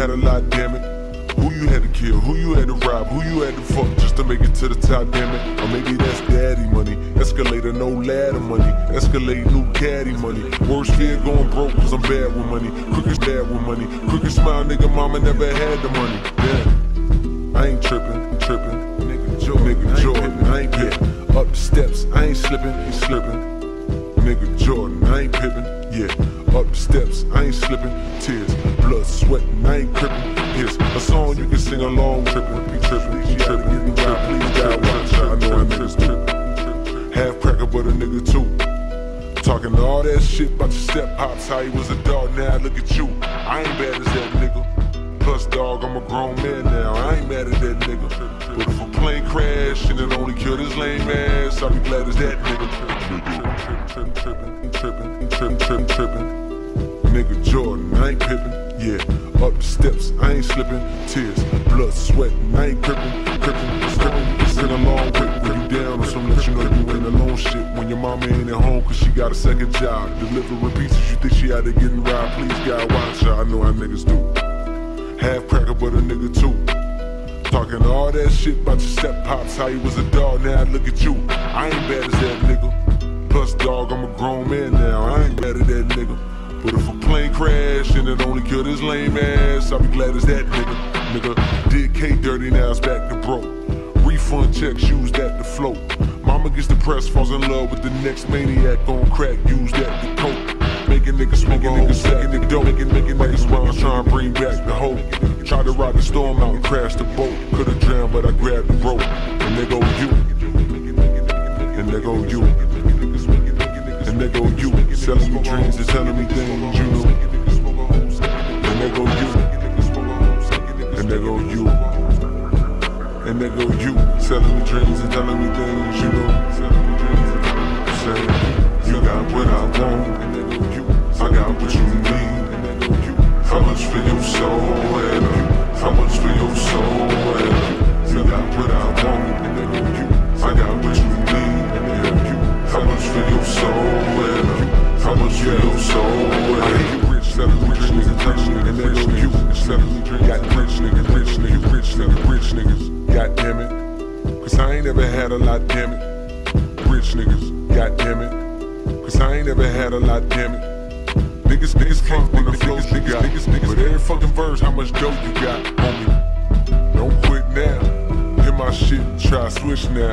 had a lot, damn it. Who you had to kill, who you had to rob, who you had to fuck just to make it to the top, damn it. Or maybe that's daddy money, escalator no ladder money, escalate new caddy money. Worst fear going broke cause I'm bad with money, crooked bad with money, crooked smile nigga mama never had the money. Damn, I ain't trippin', nigga Jordan, I ain't pippin', up the steps, I ain't slippin'. Nigga Jordan, I ain't pippin', yeah, up the steps, I ain't slippin', tears, blood, sweat, and I ain't crippin'. Here's a song you can sing along, trippin', be trippin', be trippin', be trippin', please God, watch out, I know I'm trippin'. Half cracker, but a nigga too. Talking all that shit about your step pops, how he was a dog, now look at you. I ain't bad as that nigga, plus dog, I'm a grown man now, I ain't mad at that nigga. But if a plane crash and it only killed his lame ass, I'll be glad as that nigga. Trippin'. Nigga Jordan, I ain't pippin', yeah, up the steps, I ain't slippin', tears, blood, sweat, and I ain't crippin'. Sing along with when you down or something, let you know you ain't alone shit. When your mama ain't at home cause she got a second job, delivering pizzas, you think she out there getting robbed, please God watch out, I know how niggas do. Half cracker but a nigga too. Talking all that shit about your step pops, how you was a dog, now look at you. I ain't bad as that nigga. Plus dog, I'm a grown man now, I ain't glad at that nigga. But if a plane crash and it only killed his lame ass, I'll be glad as that nigga. Nigga did K dirty, now it's back to broke. Refund checks, use that to float. Mama gets depressed, falls in love with the next maniac on crack, use that to cope. Making niggas smoke, niggas sacking the dope, making niggas wild, trying to bring back the hope. Tried to ride the storm out and crash the boat. Could've drowned, but I grabbed the rope. And there go you, and there go you. And there go you, selling me dreams and telling me things you know. And there go you, and there go you, and there go you, selling me dreams and telling me things you know. Saying you got what I want, I got what you need. How much for your soul, and how much for your soul, and you got what I want, I got what you need. How much for your soul, and how much for your soul, and I ain't rich, selling rich niggas, you selling drinks, got rich niggas, God damn it, cause I ain't ever had a lot, damn it, rich niggas, God damn it, cause I ain't ever had a lot, damn it. Niggas can't when the flows you got, but every fucking verse, how much dope you got, homie, don't quit now, hit my shit, try switch now.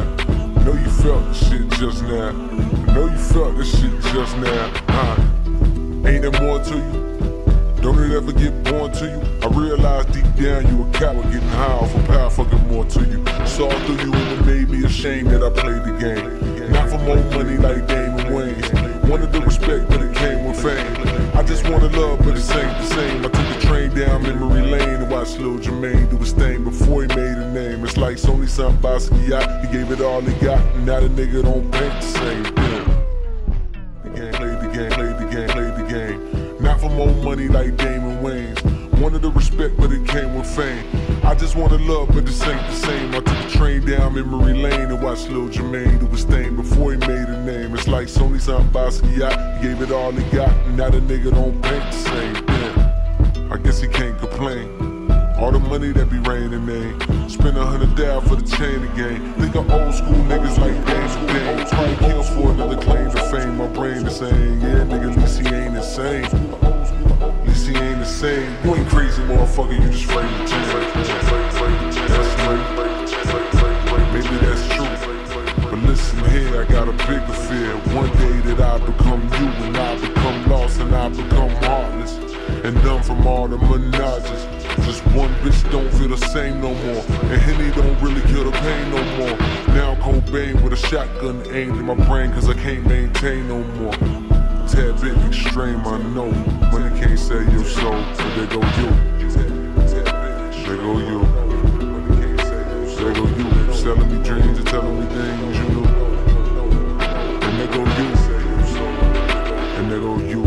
I know you felt this shit just now. I know you felt this shit just now. Ain't there more to you? Don't it ever get born to you? I realize deep down you a coward getting high off of power, fucking more to you. Saw through you and it made me ashamed that I played the game. Not for more money like Damon Wayans. Wanted the respect but it came with fame. I just wanted love but it ain't the same. I took the train down memory lane. Watch Lil Jermaine do his thing before he made a name. It's like Sony signed Basquiat. He gave it all he got, and now the nigga don't paint the same thing. The game, played the game. Not for more money like Damon Wayans. Wanted the respect, but it came with fame. I just wanted love, but this ain't the same. I took the train down memory lane and watched Lil Jermaine do his thing before he made a name. It's like Sony signed Basquiat. He gave it all he got, and now the nigga don't paint the same thing. I guess he can't complain. All the money that be raining, man. Spend $100 for the chain again. Think of old school niggas like Dame. 20 kills for another claim to fame. My brain is saying, yeah, nigga, at least he ain't insane. At least he ain't insane. You ain't crazy, motherfucker, you just afraid to change. Maybe that's true. But listen here, I got a bigger fear. One day that I become you, and I become lost, and I become heartless, and done from all the menages. Just one bitch don't feel the same no more, and Henny don't really kill the pain no more. Now Cobain with a shotgun aimed in my brain cause I can't maintain no more. Tad bit extreme, I know. Money can't save your soul, but there go you. There go you. There go you. Selling me dreams and telling me things you know. And there go you. And there go you.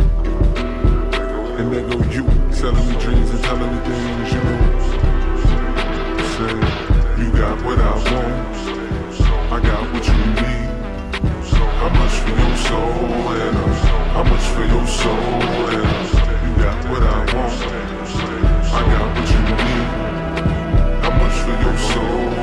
And there go you. Selling me dreams and telling me things you know. Saying, you got what I want, I got what you need. How much for your soul, and how much for your soul, and you got what I want, I got what you need. for your soul.